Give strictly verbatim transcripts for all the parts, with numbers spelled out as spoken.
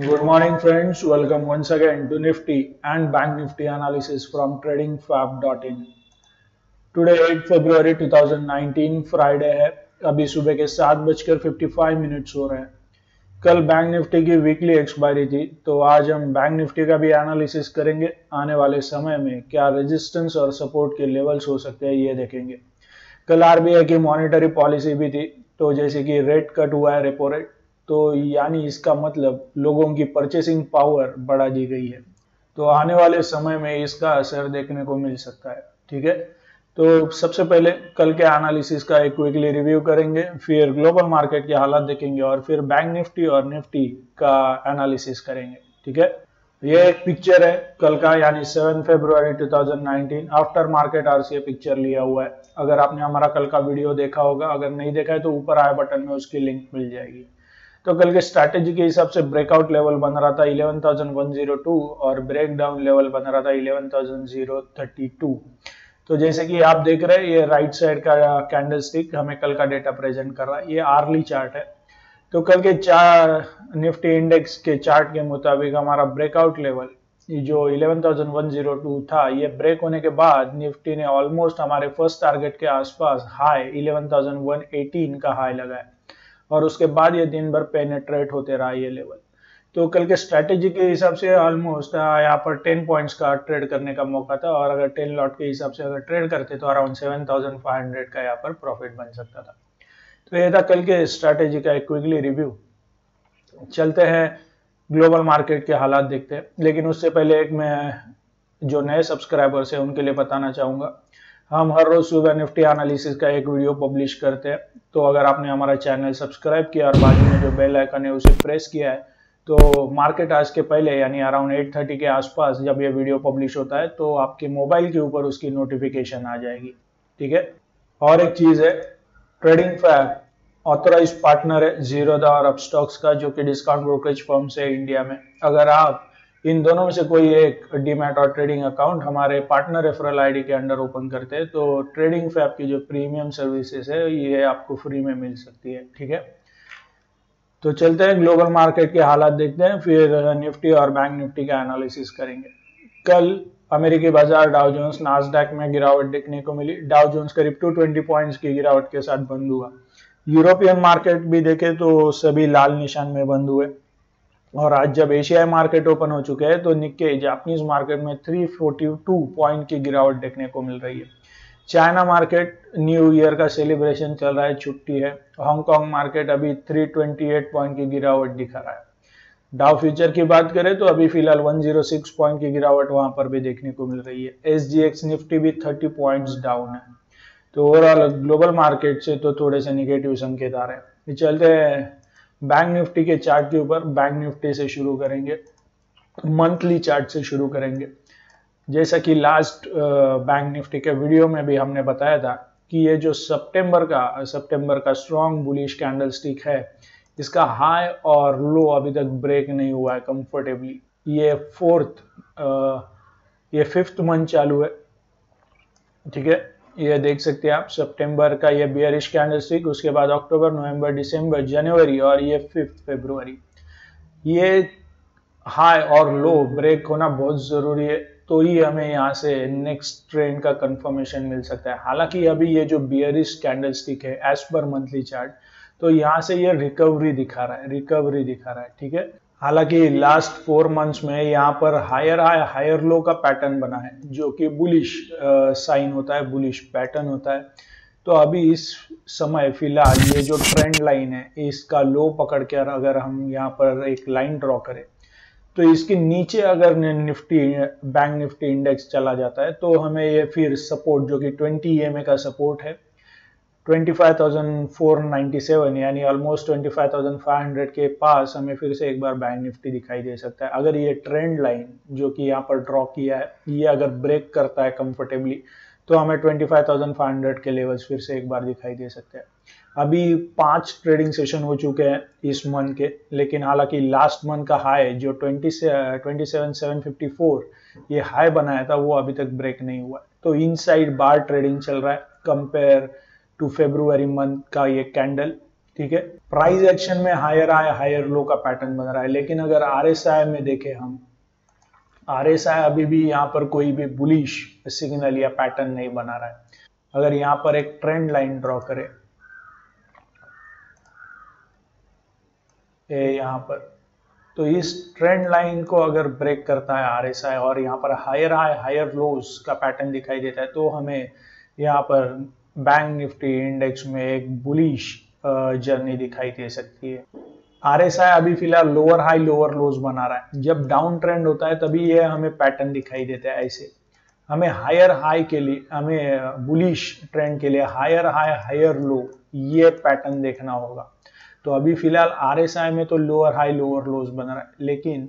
Good morning friends, welcome once again to Nifty and Bank Nifty analysis from trading fab dot in. Today eighth फरवरी दो हज़ार उन्नीस Friday है। अभी सुबह के सात बजकर फिफ्टी फाइव मिनट्स हो रहे हैं। कल बैंक निफ्टी की वीकली एक्सपायरी थी, तो आज हम बैंक निफ्टी का भी एनालिसिस करेंगे। आने वाले समय में क्या रेजिस्टेंस और सपोर्ट के लेवल्स हो सकते हैं ये देखेंगे। कल आरबीआई की मॉनिटरी पॉलिसी भी थी, तो जैसे कि रेट कट हुआ है रेपो रेट, तो यानी इसका मतलब लोगों की परचेसिंग पावर बढ़ा दी गई है, तो आने वाले समय में इसका असर देखने को मिल सकता है। ठीक है, तो सबसे पहले कल के एनालिसिस का एक क्विकली रिव्यू करेंगे, फिर ग्लोबल मार्केट की हालत देखेंगे और फिर बैंक निफ्टी और निफ्टी का एनालिसिस करेंगे। ठीक है, ये एक पिक्चर है कल का, यानी सेवन फरवरी दो हज़ार उन्नीस आफ्टर मार्केट आरसीए पिक्चर लिया हुआ है। अगर आपने हमारा कल का वीडियो देखा होगा, अगर नहीं देखा है तो ऊपर आए बटन में उसकी लिंक मिल जाएगी। तो कल के स्ट्रैटेजी के हिसाब से ब्रेकआउट लेवल बन रहा था eleven thousand one hundred two और ब्रेकडाउन लेवल बन रहा था eleven thousand zero thirty two. तो जैसे कि आप देख रहे हैं ये राइट साइड का कैंडलस्टिक हमें कल का डेटा प्रेजेंट कर रहा है, ये आर्ली चार्ट है। तो कल के चार निफ्टी इंडेक्स के चार्ट के मुताबिक हमारा ब्रेकआउट लेवल जो eleven thousand one hundred two था, ये ब्रेक होने के बाद निफ्टी ने ऑलमोस्ट हमारे फर्स्ट टारगेट के आसपास high eleven thousand one eighteen का हाई लगाया और उसके बाद ये दिन भर पेनेट्रेट होते रहा ये लेवल। तो कल के स्ट्रैटेजी के हिसाब से ऑलमोस्ट यहाँ पर टेन पॉइंट्स का ट्रेड करने का मौका था, और अगर टेन लॉट के हिसाब से अगर ट्रेड करते तो around seven thousand five hundred का यहाँ पर प्रॉफिट बन सकता था। तो ये था कल के स्ट्रैटेजी का एक क्विकली रिव्यू। चलते हैं ग्लोबल मार्केट के हालात देखते हैं, लेकिन उससे पहले एक मैं जो नए सब्सक्राइबर्स हैं उनके लिए बताना चाहूँगा, हम हर रोज सुबह निफ्टी एनालिसिस का एक वीडियो पब्लिश करते हैं। तो अगर आपने हमारा चैनल सब्सक्राइब किया और बाजू में जो बेल आइकन है उसे प्रेस किया है, तो मार्केट आज के पहले यानी अराउंड एट थर्टी के आसपास जब ये वीडियो पब्लिश होता है तो आपके मोबाइल के ऊपर उसकी नोटिफिकेशन आ जाएगी। ठीक है, और एक चीज़ है, ट्रेडिंग फैब ऑथराइज पार्टनर है जीरोधा और अपस्टॉक्स का, जो कि डिस्काउंट ब्रोकरेज फर्म्स है इंडिया में। अगर आप इन दोनों में से कोई एक डीमैट और ट्रेडिंग अकाउंट हमारे पार्टनर रेफरल आईडी के अंडर ओपन करते हैं तो ट्रेडिंग फैब की जो प्रीमियम सर्विसेज है ये आपको फ्री में मिल सकती है। ठीक है, तो चलते हैं ग्लोबल मार्केट के हालात देखते हैं, फिर निफ्टी और बैंक निफ्टी का एनालिसिस करेंगे। कल अमेरिकी बाजार डाउ जोन्स नास्डैक में गिरावट देखने को मिली। डाउ जोन्स करीब टू ट्वेंटी पॉइंट्स की गिरावट के साथ बंद हुआ। यूरोपियन मार्केट भी देखे तो सभी लाल निशान में बंद हुए, और आज जब एशियाई मार्केट ओपन हो चुके हैं तो निक्के जापानीज मार्केट में थ्री फोर्टी टू पॉइंट की गिरावट देखने को मिल रही है। चाइना मार्केट न्यू ईयर का सेलिब्रेशन चल रहा है, छुट्टी है। हांगकांग मार्केट अभी थ्री ट्वेंटी एट पॉइंट की गिरावट दिखा रहा है। डाउ फ्यूचर की बात करें तो अभी फिलहाल वन जीरो सिक्स पॉइंट की गिरावट वहां पर भी देखने को मिल रही है। एसजीएक्स निफ्टी भी थर्टी पॉइंट्स डाउन है। तो ओवरऑल ग्लोबल मार्केट से तो थोड़े से निगेटिव संकेत आ रहे हैं। चलते हैं बैंक निफ्टी के चार्ट के ऊपर। बैंक निफ्टी से शुरू करेंगे, मंथली चार्ट से शुरू करेंगे। जैसा कि लास्ट बैंक निफ्टी के वीडियो में भी हमने बताया था कि ये जो सितंबर का सितंबर का स्ट्रॉन्ग बुलिश कैंडलस्टिक है, इसका हाई और लो अभी तक ब्रेक नहीं हुआ है कंफर्टेबली। ये फोर्थ आ, ये फिफ्थ मंथ चालू है। ठीक है, ये देख सकते हैं आप, सितंबर का ये बियरिश कैंडलस्टिक, उसके बाद अक्टूबर, नवंबर, दिसंबर, जनवरी और ये फिफ्थ फरवरी। ये हाई और लो ब्रेक होना बहुत ज़रूरी है, तो ही हमें यहाँ से नेक्स्ट ट्रेंड का कंफर्मेशन मिल सकता है। हालांकि अभी ये जो बियरिश कैंडलस्टिक है एज पर मंथली चार्ट, तो यहाँ से ये रिकवरी दिखा रहा है, रिकवरी दिखा रहा है। ठीक है, हालांकि लास्ट फोर मंथ्स में यहाँ पर हायर हाई हायर लो का पैटर्न बना है, जो कि बुलिश साइन होता है, बुलिश पैटर्न होता है। तो अभी इस समय फिलहाल ये जो ट्रेंड लाइन है इसका लो पकड़ कर अगर हम यहाँ पर एक लाइन ड्रॉ करें तो इसके नीचे अगर निफ्टी बैंक निफ्टी इंडेक्स चला जाता है तो हमें ये फिर सपोर्ट जो कि ट्वेंटी ई एम ए का सपोर्ट है twenty five thousand four ninety seven यानी almost twenty five thousand five hundred के पास हमें फिर से एक बार बैंक निफ्टी दिखाई दे सकता है। अगर ये ट्रेंड लाइन जो कि यहाँ पर ड्रॉ किया है ये अगर ब्रेक करता है कंफर्टेबली तो हमें twenty five thousand five hundred के लेवल्स फिर से एक बार दिखाई दे सकते हैं। अभी पांच ट्रेडिंग सेशन हो चुके हैं इस मंथ के, लेकिन हालांकि लास्ट मंथ का हाई जो twenty seven seven fifty four ये हाई बनाया था वो अभी तक ब्रेक नहीं हुआ। तो इनसाइड बार ट्रेडिंग चल रहा है कंपेयर टू फरवरी मंथ का ये कैंडल, ठीक है, प्राइस एक्शन में हायर आए हायर लो का पैटर्न बन रहा है। लेकिन अगर आरएसआई में देखें हम, आरएसआई अभी भी यहाँ पर कोई भी बुलिश सिग्नल या पैटर्न नहीं बना रहा है। अगर यहाँ पर एक ट्रेंड लाइन ड्रॉ करें यहाँ पर, तो इस ट्रेंड लाइन को अगर ब्रेक करता है आरएसआई और यहाँ पर हायर हाई हायर लोज का पैटर्न दिखाई देता है, तो हमें यहाँ पर बैंक निफ्टी इंडेक्स में एक बुलिश जर्नी दिखाई दे सकती है। आरएसआई अभी फिलहाल लोअर हाई लोअर लोज बना रहा है, जब डाउन ट्रेंड होता है तभी ये हमें पैटर्न दिखाई देता है। ऐसे हमें हायर हाई के लिए, हमें बुलिश ट्रेंड के लिए हायर हाई हायर लो ये पैटर्न देखना होगा। तो अभी फिलहाल आरएसआई में तो लोअर हाई लोअर लोज बन रहा है, लेकिन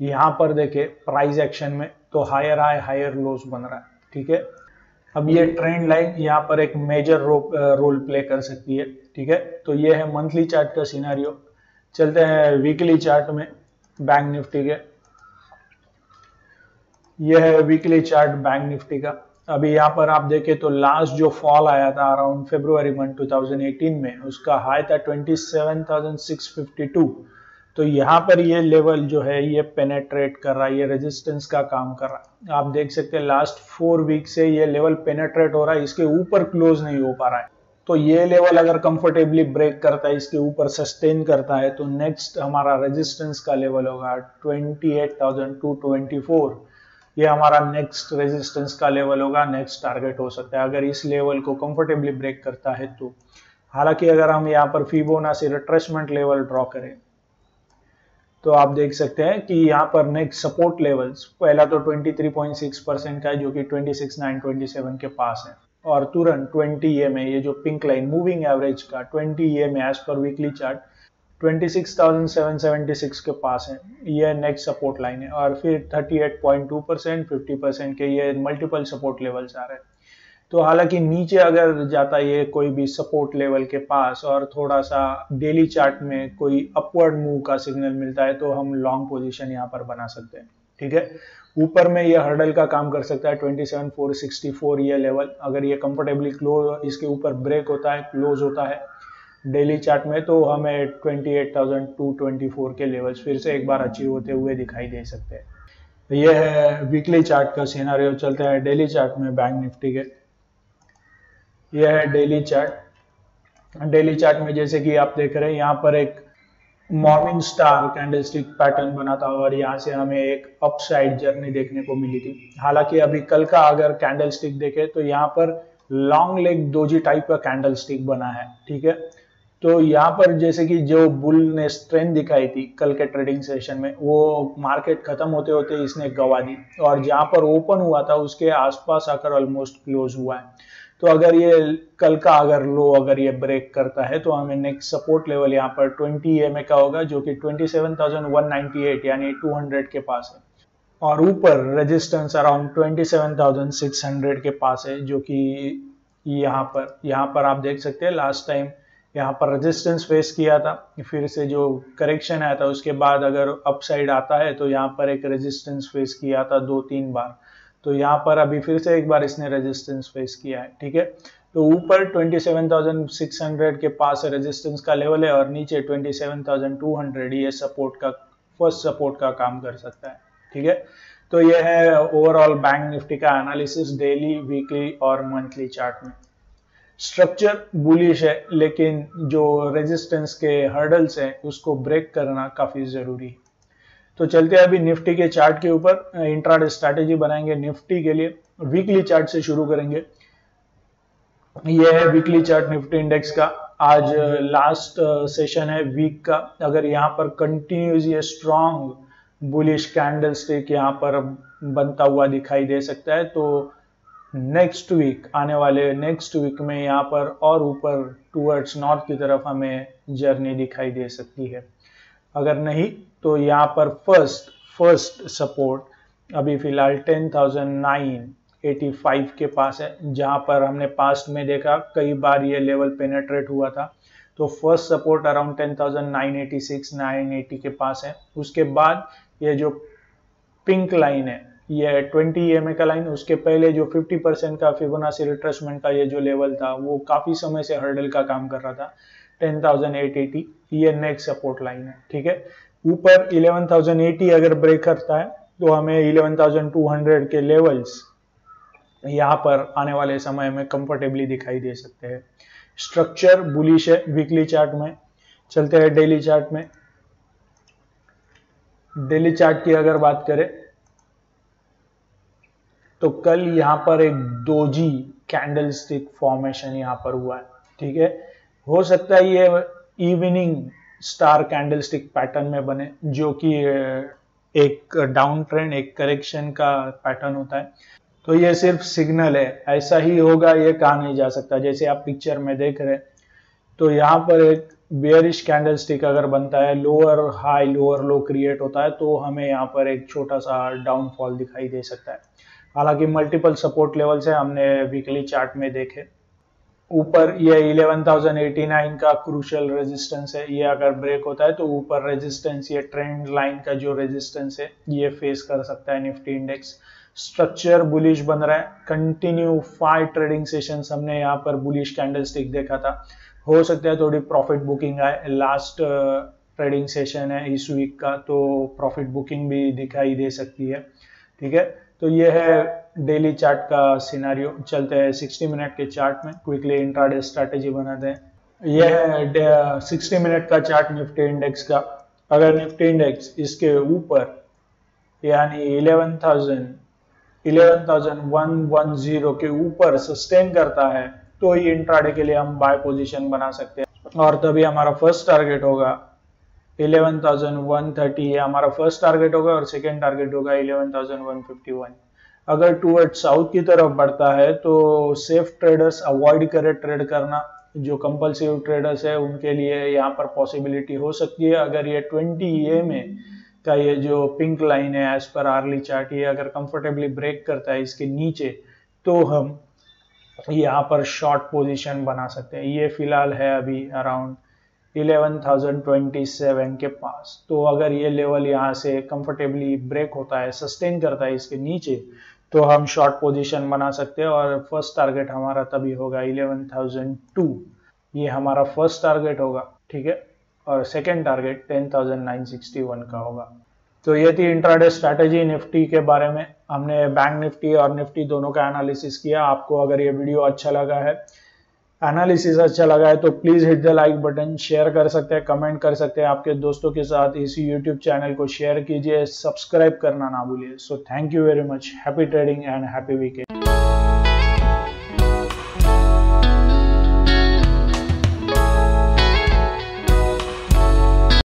यहाँ पर देखे प्राइस एक्शन में तो हायर हाई हायर लोज बन रहा है। ठीक है, अब ये ट्रेंड लाइन यहाँ पर एक मेजर रोल प्ले कर सकती है। ठीक है, तो ये है मंथली चार्ट का सिनेरियो। चलते हैं वीकली चार्ट में बैंक निफ्टी के। ये है वीकली चार्ट बैंक निफ्टी का। अभी यहाँ पर आप देखें तो लास्ट जो फॉल आया था अराउंड फरवरी मंथ टू थाउजेंड एटीन में, उसका हाई था twenty seven thousand six fifty two. तो यहाँ पर ये लेवल जो है ये पेनेट्रेट कर रहा है, ये रेजिस्टेंस का काम कर रहा है। आप देख सकते हैं लास्ट फोर वीक से ये लेवल पेनेट्रेट हो रहा है, इसके ऊपर क्लोज नहीं हो पा रहा है। तो ये लेवल अगर कंफर्टेबली ब्रेक करता है, इसके ऊपर सस्टेन करता है, तो नेक्स्ट हमारा रेजिस्टेंस का लेवल होगा twenty eight thousand two twenty four. ये हमारा नेक्स्ट रेजिस्टेंस का लेवल होगा, नेक्स्ट टारगेट हो सकता है अगर इस लेवल को कंफर्टेबली ब्रेक करता है तो। हालांकि अगर हम यहाँ पर फिबोनाची रिट्रेसमेंट लेवल ड्रॉ करें तो आप देख सकते हैं कि यहाँ पर नेक्स्ट सपोर्ट लेवल्स, पहला तो twenty three point six percent का है जो कि twenty six nine twenty seven के पास है, और तुरंत ट्वेंटी ई एम ए, ये जो पिंक लाइन मूविंग एवरेज का twenty E M A as पर weekly chart twenty six thousand seven seventy six के पास है, ये नेक्स्ट सपोर्ट लाइन है। और फिर thirty eight point two percent, fifty percent के ये मल्टीपल सपोर्ट लेवल्स आ रहे हैं। तो हालांकि नीचे अगर जाता ये कोई भी सपोर्ट लेवल के पास और थोड़ा सा डेली चार्ट में कोई अपवर्ड मूव का सिग्नल मिलता है, तो हम लॉन्ग पोजीशन यहाँ पर बना सकते हैं। ठीक है, ऊपर में ये हर्डल का काम कर सकता है twenty seven four sixty four ये लेवल। अगर ये कंफर्टेबली क्लोज, इसके ऊपर ब्रेक होता है, क्लोज होता है डेली चार्ट में, तो हमें twenty eight thousand two twenty four के लेवल्स फिर से एक बार अचीव होते हुए दिखाई दे सकते हैं। ये है वीकली चार्ट का सिनेरियो। चलते हैं डेली चार्ट में बैंक निफ्टी के। यह है डेली चार्ट। डेली चार्ट में जैसे कि आप देख रहे हैं यहाँ पर एक मॉर्निंग स्टार कैंडलस्टिक पैटर्न बना था और यहाँ से हमें एक अपसाइड जर्नी देखने को मिली थी। हालांकि अभी कल का अगर कैंडलस्टिक देखें तो यहाँ पर लॉन्ग लेग डोजी टाइप का कैंडलस्टिक बना है। ठीक है, तो यहाँ पर जैसे कि जो बुल ने स्ट्रेंथ दिखाई थी कल के ट्रेडिंग सेशन में, वो मार्केट खत्म होते होते इसने गवा दी और जहाँ पर ओपन हुआ था उसके आसपास आकर ऑलमोस्ट क्लोज हुआ है। तो अगर ये कल का अगर लो अगर ये ब्रेक करता है तो हमें नेक्स्ट सपोर्ट लेवल यहाँ पर ट्वेंटी ई एम ए का होगा जो कि twenty seven thousand one ninety eight यानी टू हंड्रेड के पास है, और ऊपर resistance around twenty seven thousand six hundred के पास है जो कि यहाँ पर यहाँ पर आप देख सकते हैं लास्ट टाइम यहाँ पर रेजिस्टेंस फेस किया था, फिर से जो करेक्शन आया था उसके बाद अगर अपसाइड आता है तो यहाँ पर एक रेजिस्टेंस फेस किया था दो तीन बार, तो यहाँ पर अभी फिर से एक बार इसने रेजिस्टेंस फेस किया है। ठीक है, तो ऊपर twenty seven thousand six hundred के पास रेजिस्टेंस का लेवल है और नीचे twenty seven thousand two hundred ये सपोर्ट का फर्स्ट सपोर्ट का काम कर सकता है। ठीक है, तो ये है ओवरऑल बैंक निफ्टी का एनालिसिस डेली, वीकली और मंथली चार्ट में। स्ट्रक्चर बुलिश है लेकिन जो रेजिस्टेंस के हर्डल्स हैं उसको ब्रेक करना काफी जरूरी है। तो चलते हैं अभी निफ्टी के चार्ट के ऊपर, इंट्राडे स्ट्रैटेजी बनाएंगे निफ्टी के लिए। वीकली चार्ट से शुरू करेंगे। यह है वीकली चार्ट निफ्टी इंडेक्स का। आज लास्ट सेशन है वीक का। अगर यहाँ पर कंटिन्यूस ये स्ट्रॉन्ग बुलिश कैंडलस्टिक यहाँ पर बनता हुआ दिखाई दे सकता है, तो नेक्स्ट वीक, आने वाले नेक्स्ट वीक में यहाँ पर और ऊपर टूवर्ड्स नॉर्थ की तरफ हमें जर्नी दिखाई दे सकती है। अगर नहीं तो यहाँ पर फर्स्ट फर्स्ट सपोर्ट अभी फिलहाल ten thousand nine eighty five के पास है, जहाँ पर हमने पास्ट में देखा कई बार ये लेवल पेनेट्रेट हुआ था। तो first support around ten thousand nine eighty six nine eighty के पास है। उसके बाद ये जो पिंक लाइन है ये ट्वेंटी ई एम ए का लाइन, उसके पहले जो फिफ्टी परसेंट का फिबोनाची रिट्रेसमेंट का ये जो लेवल था वो काफ़ी समय से हर्डल का काम कर रहा था। टेन थाउजेंड एट एटी ये नेक्स्ट सपोर्ट लाइन है, ठीक है। ऊपर इलेवन थाउजेंड एटी अगर ब्रेक करता है तो हमें इलेवन थाउजेंड टू हंड्रेड के लेवल्स यहाँ पर आने वाले समय में कंफर्टेबली दिखाई दे सकते हैं। स्ट्रक्चर बुलिश है वीकली चार्ट में। चलते हैं डेली चार्ट में। डेली चार्ट की अगर बात करें तो कल यहाँ पर एक दोजी कैंडलस्टिक फॉर्मेशन यहाँ पर हुआ है, ठीक है। हो सकता है ये इवनिंग स्टार कैंडलस्टिक पैटर्न में बने, जो कि एक डाउन ट्रेंड एक करेक्शन का पैटर्न होता है, तो ये सिर्फ सिग्नल है, ऐसा ही होगा ये कहा नहीं जा सकता। जैसे आप पिक्चर में देख रहे हैं तो यहाँ पर एक बेयरिश कैंडलस्टिक अगर बनता है, lower high lower low create होता है, तो हमें यहाँ पर एक छोटा सा डाउनफॉल दिखाई दे सकता है। हालांकि मल्टीपल सपोर्ट लेवल्स है, हमने वीकली चार्ट में देखे। ऊपर ये इलेवन थाउजेंड एटी नाइन का क्रूशियल रेजिस्टेंस है, ये अगर ब्रेक होता है तो ऊपर रेजिस्टेंस, ये ट्रेंड लाइन का जो रेजिस्टेंस है ये फेस कर सकता है निफ्टी इंडेक्स। स्ट्रक्चर बुलिश बन रहा है, कंटिन्यू फाइव ट्रेडिंग सेशंस हमने यहाँ पर बुलिश कैंडलस्टिक देखा था। हो सकता है थोड़ी प्रॉफिट बुकिंग आए, लास्ट ट्रेडिंग सेशन है इस वीक का, तो प्रॉफिट बुकिंग भी दिखाई दे सकती है, ठीक है। तो ये है डेली चार्ट का सिनेरियो। चलते हैं सिक्सटी मिनट के चार्ट में, क्विकली इंट्राडे स्ट्रैटेजी बनाते हैं। यह है सिक्सटी मिनट का चार्ट निफ्टी इंडेक्स का। अगर निफ्टी इंडेक्स इसके ऊपर यानी eleven thousand eleven thousand one one zero के ऊपर सस्टेन करता है तो ये इंट्राडे के लिए हम बाय पोजीशन बना सकते हैं, और तभी हमारा फर्स्ट टारगेट होगा इलेवन थाउजेंड वन थर्टी, ये हमारा फर्स्ट टारगेट होगा, और सेकेंड टारगेट होगा eleven thousand one fifty one. अगर टूवर्ड साउथ की तरफ बढ़ता है तो सेफ ट्रेडर्स अवॉइड करें ट्रेड करना, जो कंपल्सिव ट्रेडर्स है उनके लिए यहाँ पर पॉसिबिलिटी हो सकती है। अगर ये ट्वेंटी ई एम ए का ये जो पिंक लाइन है एज पर आर्ली चार्ट, ये अगर कंफर्टेबली ब्रेक करता है इसके नीचे तो हम यहाँ पर शॉर्ट पोजिशन बना सकते हैं। ये फिलहाल है अभी around eleven thousand twenty seven के पास, तो अगर ये लेवल यहाँ से कंफर्टेबली ब्रेक होता है, सस्टेन करता है इसके नीचे, तो हम शॉर्ट पोजीशन बना सकते हैं, और फर्स्ट टारगेट हमारा तभी होगा इलेवन थाउजेंड टू, ये हमारा फर्स्ट टारगेट होगा, ठीक है, और second target ten thousand nine sixty one का होगा। तो ये थी इंट्राडे स्ट्रैटेजी निफ्टी के बारे में। हमने बैंक निफ्टी और निफ्टी दोनों का एनालिसिस किया। आपको अगर ये वीडियो अच्छा लगा है, एनालिसिस अच्छा लगा है, तो please hit the like button, share कर सकते हैं, कमेंट कर सकते हैं, आपके दोस्तों के साथ इसी यूट्यूब चैनल को शेयर कीजिए, सब्सक्राइब करना ना भूलिए। So thank you very much, happy trading and happy weekend.